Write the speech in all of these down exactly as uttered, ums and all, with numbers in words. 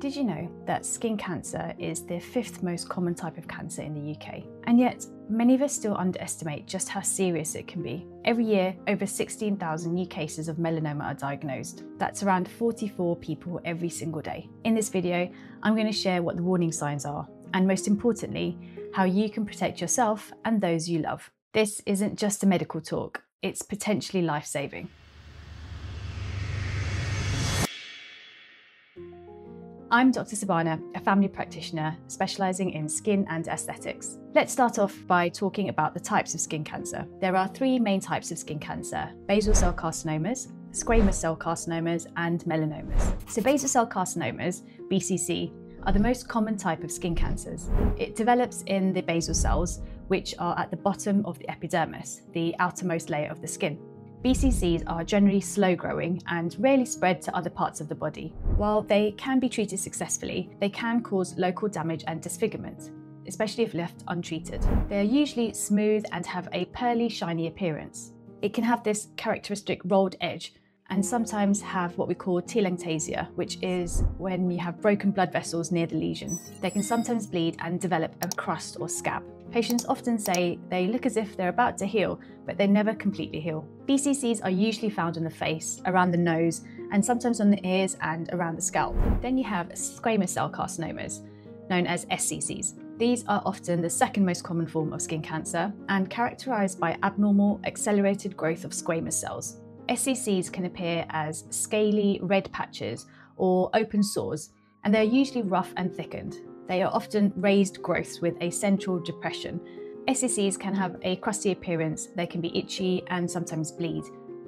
Did you know that skin cancer is the fifth most common type of cancer in the U K? And yet, many of us still underestimate just how serious it can be. Every year, over sixteen thousand new cases of melanoma are diagnosed. That's around forty-four people every single day. In this video, I'm going to share what the warning signs are, and most importantly, how you can protect yourself and those you love. This isn't just a medical talk, it's potentially life-saving. I'm Doctor Sabana, a family practitioner specialising in skin and aesthetics. Let's start off by talking about the types of skin cancer. There are three main types of skin cancer: basal cell carcinomas, squamous cell carcinomas, and melanomas. So basal cell carcinomas, B C C, are the most common type of skin cancers. It develops in the basal cells, which are at the bottom of the epidermis, the outermost layer of the skin. B C Cs are generally slow-growing and rarely spread to other parts of the body. While they can be treated successfully, they can cause local damage and disfigurement, especially if left untreated. They are usually smooth and have a pearly, shiny appearance. It can have this characteristic rolled edge and sometimes have what we call telangiectasia, which is when you have broken blood vessels near the lesion. They can sometimes bleed and develop a crust or scab. Patients often say they look as if they're about to heal, but they never completely heal. B C Cs are usually found on the face, around the nose, and sometimes on the ears and around the scalp. Then you have squamous cell carcinomas, known as S C Cs. These are often the second most common form of skin cancer and characterized by abnormal, accelerated growth of squamous cells. S C Cs can appear as scaly red patches or open sores, and they're usually rough and thickened. They are often raised growths with a central depression. S C Cs can have a crusty appearance, they can be itchy and sometimes bleed.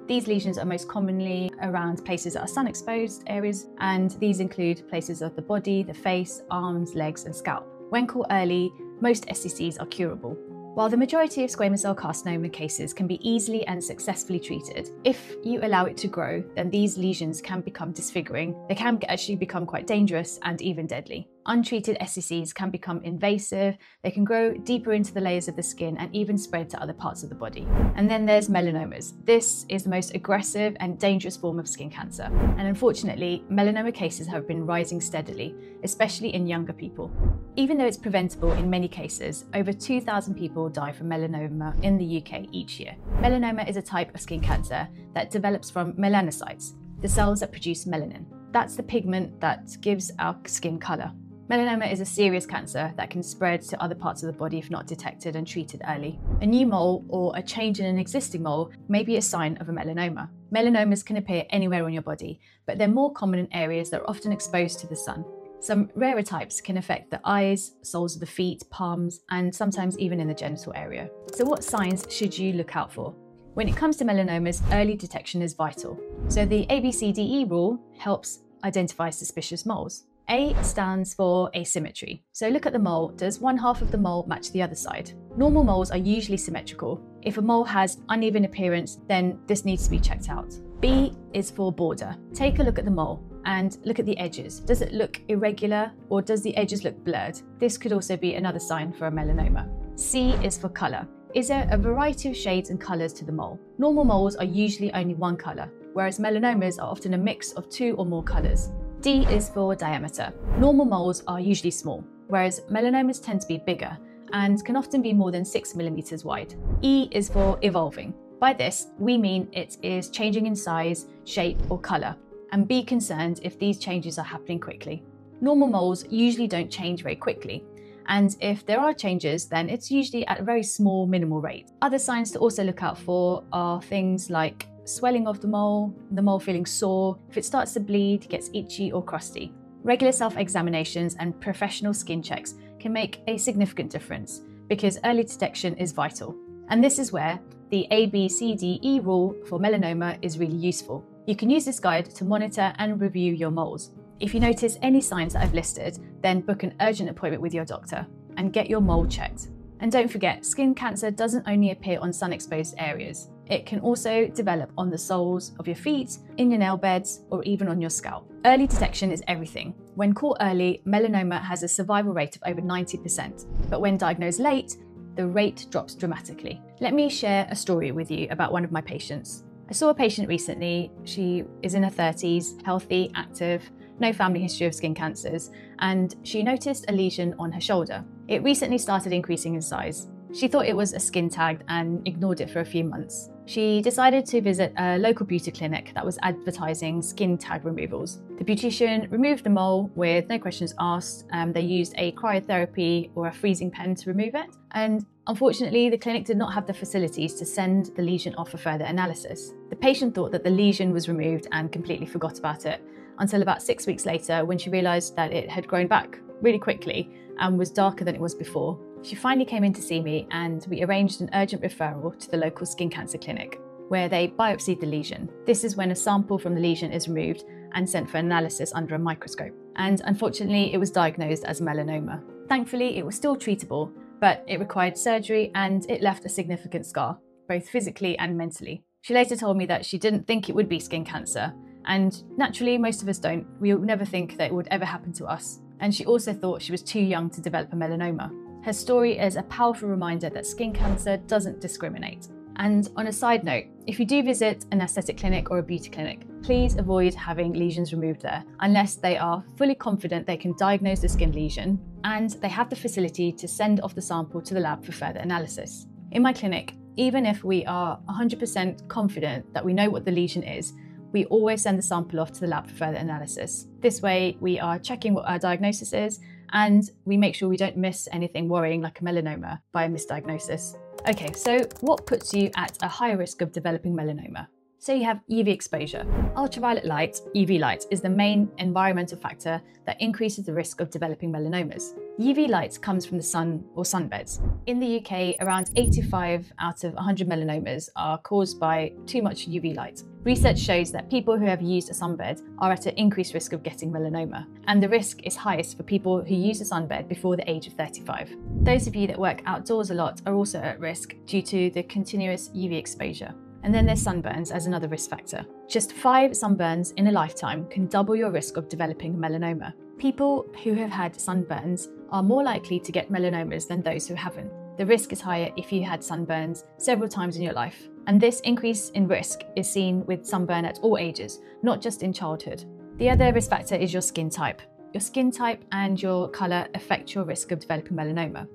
These lesions are most commonly around places that are sun-exposed areas, and these include places of the body, the face, arms, legs and scalp. When caught early, most S C Cs are curable. While the majority of squamous cell carcinoma cases can be easily and successfully treated, if you allow it to grow, then these lesions can become disfiguring. They can actually become quite dangerous and even deadly. Untreated S C Cs can become invasive, they can grow deeper into the layers of the skin and even spread to other parts of the body. And then there's melanomas. This is the most aggressive and dangerous form of skin cancer. And unfortunately, melanoma cases have been rising steadily, especially in younger people. Even though it's preventable in many cases, over two thousand people die from melanoma in the U K each year. Melanoma is a type of skin cancer that develops from melanocytes, the cells that produce melanin. That's the pigment that gives our skin colour. Melanoma is a serious cancer that can spread to other parts of the body if not detected and treated early. A new mole or a change in an existing mole may be a sign of a melanoma. Melanomas can appear anywhere on your body, but they're more common in areas that are often exposed to the sun. Some rarer types can affect the eyes, soles of the feet, palms, and sometimes even in the genital area. So what signs should you look out for? When it comes to melanomas, early detection is vital. So the A B C D E rule helps identify suspicious moles. A stands for asymmetry. So look at the mole. Does one half of the mole match the other side? Normal moles are usually symmetrical. If a mole has uneven appearance, then this needs to be checked out. B is for border. Take a look at the mole and look at the edges. Does it look irregular or does the edges look blurred? This could also be another sign for a melanoma. C is for colour. Is there a variety of shades and colours to the mole? Normal moles are usually only one colour, whereas melanomas are often a mix of two or more colours. D is for diameter. Normal moles are usually small, whereas melanomas tend to be bigger and can often be more than six millimeters wide. E is for evolving. By this, we mean it is changing in size, shape or colour, and be concerned if these changes are happening quickly. Normal moles usually don't change very quickly, and if there are changes, then it's usually at a very small, minimal rate. Other signs to also look out for are things like swelling of the mole, the mole feeling sore, if it starts to bleed, gets itchy or crusty. Regular self-examinations and professional skin checks can make a significant difference because early detection is vital. And this is where the A B C D E rule for melanoma is really useful. You can use this guide to monitor and review your moles. If you notice any signs that I've listed, then book an urgent appointment with your doctor and get your mole checked. And don't forget, skin cancer doesn't only appear on sun-exposed areas. It can also develop on the soles of your feet, in your nail beds, or even on your scalp. Early detection is everything. When caught early, melanoma has a survival rate of over ninety percent, but when diagnosed late, the rate drops dramatically. Let me share a story with you about one of my patients. I saw a patient recently. She is in her thirties, healthy, active. no family history of skin cancers, and she noticed a lesion on her shoulder. It recently started increasing in size. She thought it was a skin tag and ignored it for a few months. She decided to visit a local beauty clinic that was advertising skin tag removals. The beautician removed the mole with no questions asked. Um, they used a cryotherapy or a freezing pen to remove it. And unfortunately, the clinic did not have the facilities to send the lesion off for further analysis. The patient thought that the lesion was removed and completely forgot about it until about six weeks later, when she realized that it had grown back really quickly and was darker than it was before. She finally came in to see me, and we arranged an urgent referral to the local skin cancer clinic, where they biopsied the lesion. This is when a sample from the lesion is removed and sent for analysis under a microscope. And unfortunately, it was diagnosed as melanoma. Thankfully, it was still treatable, but it required surgery and it left a significant scar, both physically and mentally. She later told me that she didn't think it would be skin cancer, and naturally, most of us don't. We'll never think that it would ever happen to us. And she also thought she was too young to develop a melanoma. Her story is a powerful reminder that skin cancer doesn't discriminate. And on a side note, if you do visit an aesthetic clinic or a beauty clinic, please avoid having lesions removed there unless they are fully confident they can diagnose the skin lesion and they have the facility to send off the sample to the lab for further analysis. In my clinic, even if we are one hundred percent confident that we know what the lesion is, we always send the sample off to the lab for further analysis. This way, we are checking what our diagnosis is, and we make sure we don't miss anything worrying like a melanoma by a misdiagnosis. Okay, so what puts you at a high risk of developing melanoma? So you have U V exposure. Ultraviolet light, U V light, is the main environmental factor that increases the risk of developing melanomas. U V light comes from the sun or sunbeds. In the U K, around eighty-five out of one hundred melanomas are caused by too much U V light. Research shows that people who have used a sunbed are at an increased risk of getting melanoma, and the risk is highest for people who use a sunbed before the age of thirty-five. Those of you that work outdoors a lot are also at risk due to the continuous U V exposure. And then there's sunburns as another risk factor. Just five sunburns in a lifetime can double your risk of developing melanoma. People who have had sunburns are more likely to get melanomas than those who haven't. The risk is higher if you had sunburns several times in your life. And this increase in risk is seen with sunburn at all ages, not just in childhood. The other risk factor is your skin type. Your skin type and your color affect your risk of developing melanoma.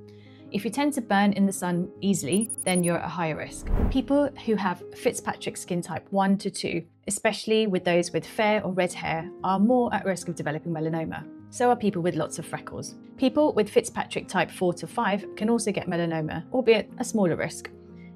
If you tend to burn in the sun easily, then you're at a higher risk. People who have Fitzpatrick skin type one to two, especially with those with fair or red hair, are more at risk of developing melanoma. So are people with lots of freckles. People with Fitzpatrick type four to five can also get melanoma, albeit a smaller risk.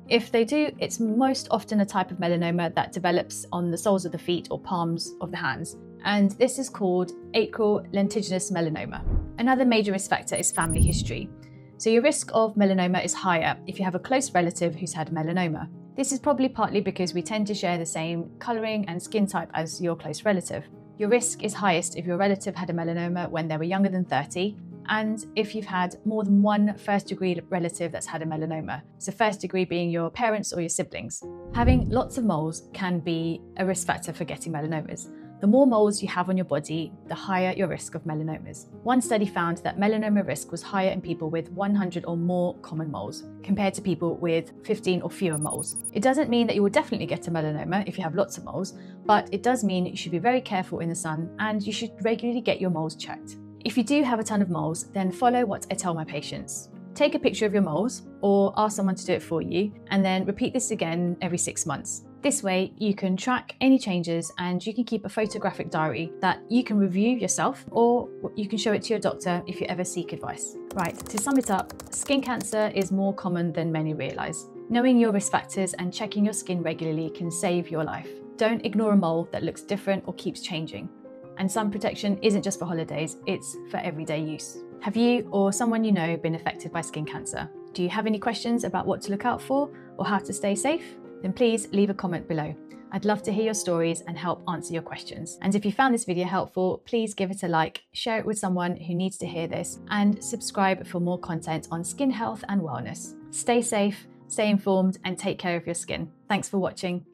If they do, it's most often a type of melanoma that develops on the soles of the feet or palms of the hands, and this is called acral lentiginous melanoma. Another major risk factor is family history. So your risk of melanoma is higher if you have a close relative who's had melanoma. This is probably partly because we tend to share the same colouring and skin type as your close relative. Your risk is highest if your relative had a melanoma when they were younger than thirty, and if you've had more than one first degree relative that's had a melanoma, so first degree being your parents or your siblings. Having lots of moles can be a risk factor for getting melanomas. The more moles you have on your body, the higher your risk of melanomas. One study found that melanoma risk was higher in people with one hundred or more common moles compared to people with fifteen or fewer moles. It doesn't mean that you will definitely get a melanoma if you have lots of moles, but it does mean you should be very careful in the sun and you should regularly get your moles checked. If you do have a ton of moles, then follow what I tell my patients. Take a picture of your moles or ask someone to do it for you, and then repeat this again every six months. This way, you can track any changes and you can keep a photographic diary that you can review yourself, or you can show it to your doctor if you ever seek advice. Right, to sum it up, skin cancer is more common than many realise. Knowing your risk factors and checking your skin regularly can save your life. Don't ignore a mole that looks different or keeps changing. And sun protection isn't just for holidays, it's for everyday use. Have you or someone you know been affected by skin cancer? Do you have any questions about what to look out for or how to stay safe? Then please leave a comment below. I'd love to hear your stories and help answer your questions. And if you found this video helpful, please give it a like, share it with someone who needs to hear this, and subscribe for more content on skin health and wellness. Stay safe, stay informed, and take care of your skin. Thanks for watching.